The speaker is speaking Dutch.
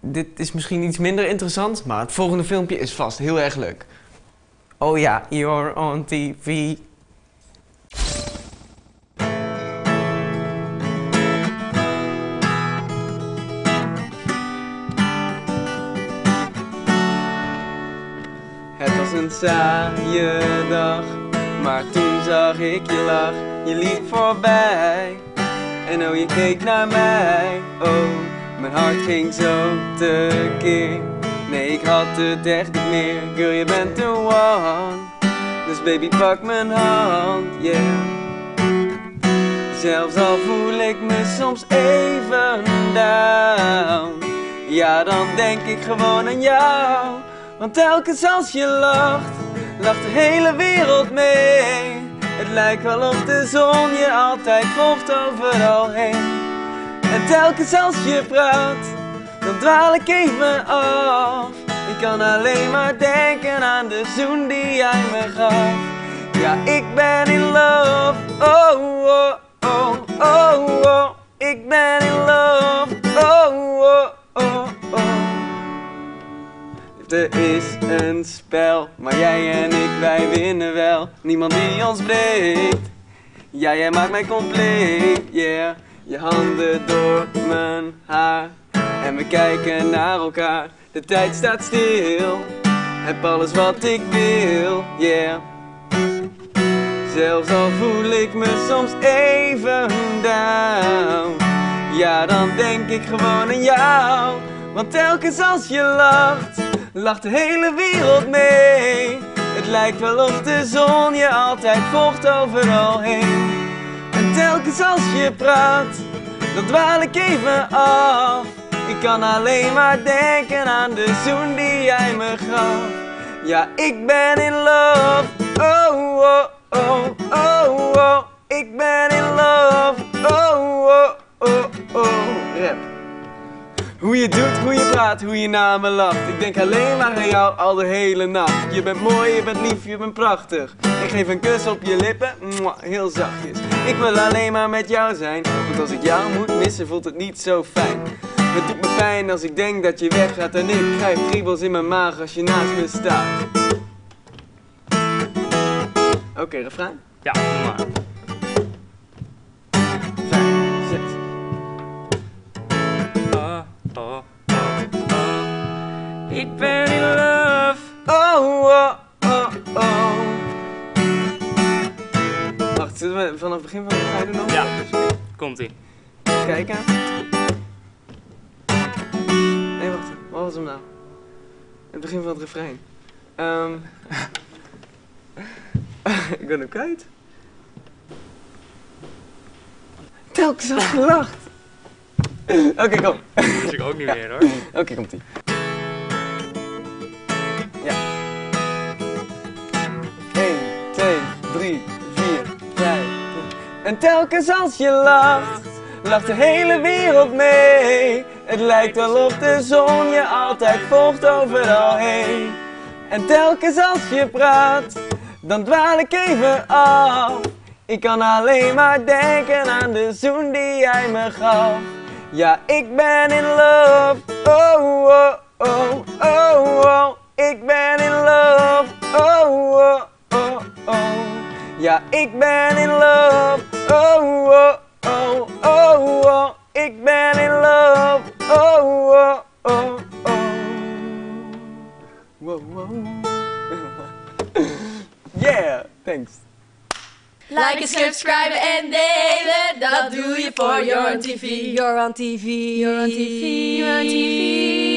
dit is misschien iets minder interessant, maar het volgende filmpje is vast heel erg leuk. Oh ja, You're on TV. Het was een saaie dag, maar toen zag ik je lach. Je liep voorbij en oh, je keek naar mij. Oh, mijn hart ging zo tekeer. Nee, ik had het echt niet meer. Girl, je bent de one. Dus baby, pak mijn hand, yeah. Zelfs al voel ik me soms even down, ja, dan denk ik gewoon aan jou. Want telkens als je lacht, lacht de hele wereld mee. Het lijkt wel of de zon je altijd volgt overal heen. En telkens als je praat, dan dwaal ik even af. Ik kan alleen maar denken aan de zoen die jij me gaf. Ja, ik ben in love. Oh, oh, oh, oh, oh. Ik ben in love. Oh, oh, oh, oh. Er is een spel, maar jij en ik, wij winnen wel. Niemand die ons breekt. Ja, jij maakt mij compleet, yeah. Je handen door mijn haar en we kijken naar elkaar. De tijd staat stil, heb alles wat ik wil, yeah. Zelfs al voel ik me soms even down, ja, dan denk ik gewoon aan jou. Want telkens als je lacht, lacht de hele wereld mee. Het lijkt wel of de zon je altijd volgt overal heen. En telkens als je praat, dan dwaal ik even af. Ik kan alleen maar denken aan de zoen die jij me gaf. Ja, ik ben in love. Oh, oh, oh, oh, oh. Ik ben in love. Oh, oh, oh, oh. Rap. Hoe je doet, hoe je praat, hoe je naar me lacht. Ik denk alleen maar aan jou al de hele nacht. Je bent mooi, je bent lief, je bent prachtig. Ik geef een kus op je lippen, heel zachtjes. Ik wil alleen maar met jou zijn, want als ik jou moet missen voelt het niet zo fijn. Het doet me pijn als ik denk dat je weggaat en ik krijg kriebels in mijn maag als je naast me staat. Oké, refrein? Ja, maar. 5, 6. Ik ben in love. Oh, oh, oh, oh. Wacht, zullen we vanaf het begin van de tijd doen? Ja, komt-ie. Kijk aan. Nee, wacht. Wat was hem nou? Het begin van het refrein. Ik ben hem kwijt. Telkens al gelacht. Oké, kom. Dat wist ik ook niet meer hoor. Oké, komt-ie. Ja. 1, 2, 3, 4, 5. En telkens als je lacht, lacht de hele wereld mee. Het lijkt wel of de zon je altijd volgt overal heen. En telkens als je praat, dan dwaal ik even af. Ik kan alleen maar denken aan de zoen die jij me gaf. Ja, ik ben in love. Oh, oh, oh, oh, oh. Ik ben in love. Oh, oh, oh, oh. Ja, ik ben in love. Oh, oh, oh, oh, oh. Ik ben in love. Oh, oh, oh, oh. Wow, wow. Yeah, thanks. Liken, subscriben en delen. Dat doe je voor JorOnTV. JorOnTV. JorOnTV. JorOnTV.